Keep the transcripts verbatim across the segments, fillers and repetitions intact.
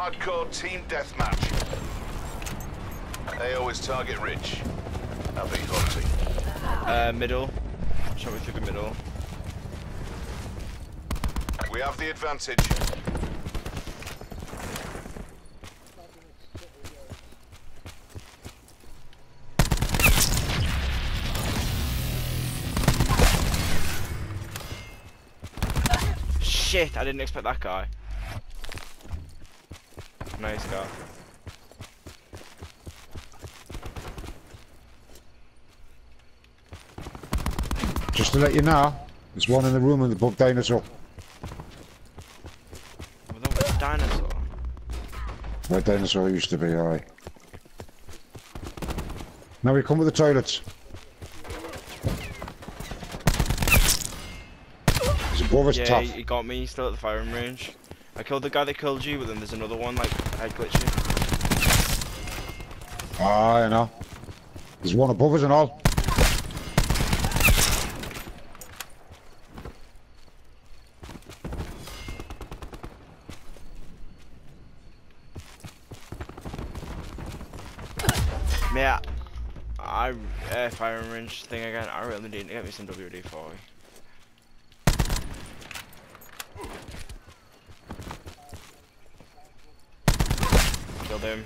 Hardcore Team Deathmatch. They always target Rich. I'll be hunting. Uh, middle. Shot me through the middle. We have the advantage. Shit, I didn't expect that guy. Nice guy. Just to let you know, there's one in the room with the bug dinosaur. With a bug dinosaur? Where dinosaur used to be, aye. Now we come with the toilets. Yeah, he got me, he's still at the firing range. I killed the guy that killed you, but then there's another one, like, head glitching. Ah, I know. There's one above us and all. Yeah, I, uh, firing range thing again, I really need to get me some W D forty. Killed him.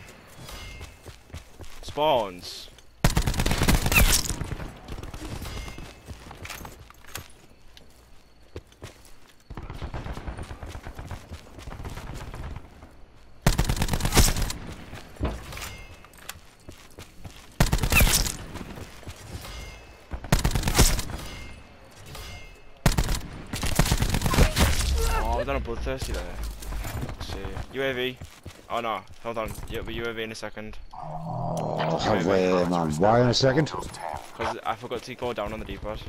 Spawns. Oh, I've done a bloodthirsty there. Let's see. U A V. Oh no, hold on, yeah, but U A V in a second. Oh, have we, man. Why in a second? Because I forgot to go down on the D-pad.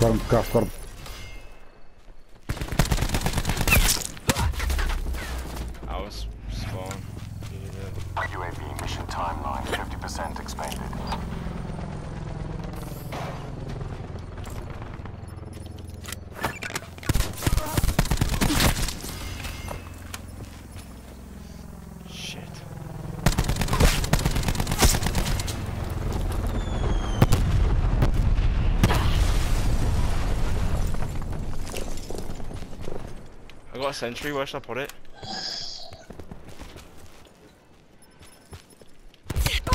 Got him, got him, got him. I was spawned. Yeah. U A V mission timeline, fifty percent expanded. I got a sentry, where should I put it? Oh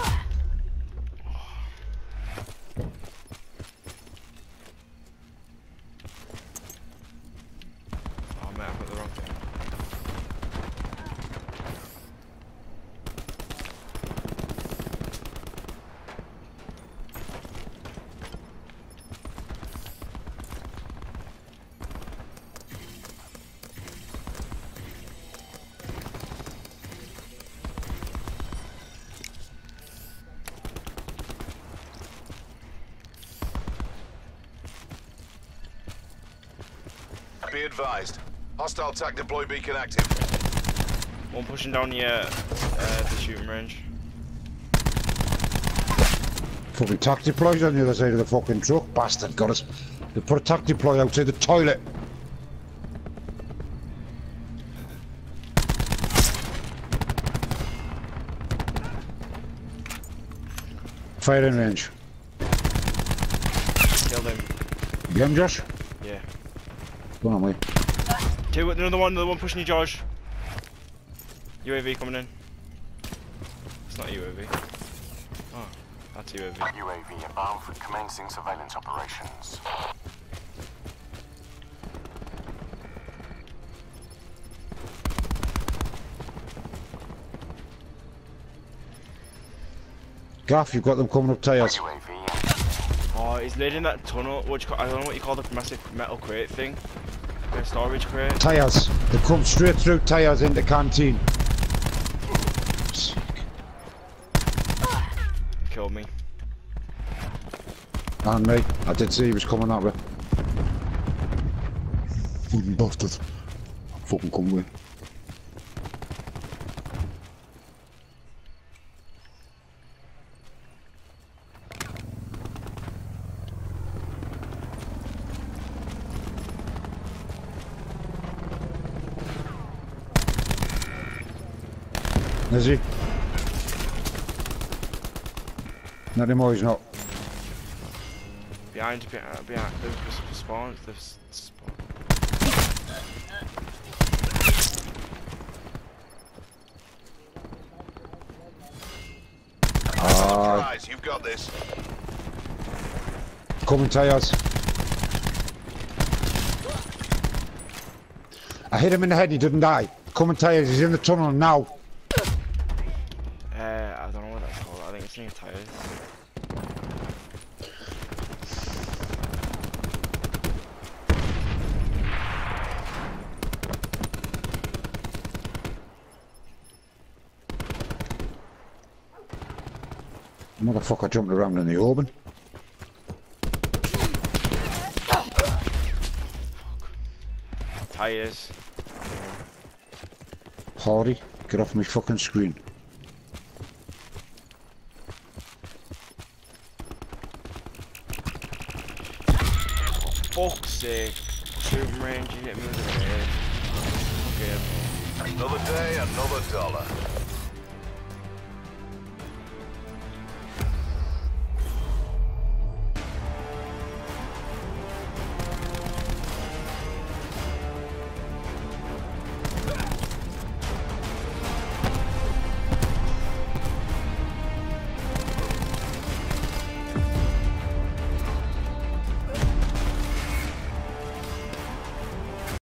man, I put the wrong thing. Be advised. Hostile tac deploy beacon active. One pushing down the, uh, uh, the shooting range. Fucking tac deploy's on the other side of the fucking truck. Bastard got us. They put a tac deploy outside the toilet. Firing range. Killed him. You got him, Josh? Yeah. Go on, mate. Two, another one, another one pushing you, Josh. U A V coming in. It's not U A V. Oh, that's U A V. U A V bound for commencing surveillance operations. Gaff, you've got them coming up to us. Oh, he's leading that tunnel, which I don't know what you call the massive metal crate thing. The storage crate. Tyres. They come straight through tyres in the canteen. Killed me. And me. I did see he was coming that way. Fucking bastard. Fucking come with. Is he? Not anymore, he's not. Behind, behind, behind. The spawn, the spawn. Uh, guys, you've got this. Coming to us. I hit him in the head, he didn't die. Coming tires, he's in the tunnel now. Uh, I don't know what that's called, I think it's near tires. Motherfucker jumped around in the open. Tires. Hardy, get off my fucking screen. For fuck's sake. Shooting range, you hit me with the head. Another day, another dollar.